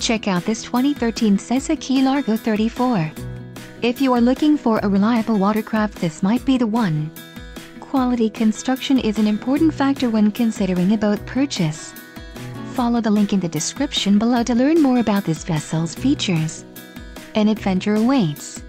Check out this 2013 Sessa Key Largo 34. If you are looking for a reliable watercraft, this might be the one. Quality construction is an important factor when considering a boat purchase. Follow the link in the description below to learn more about this vessel's features. An adventure awaits.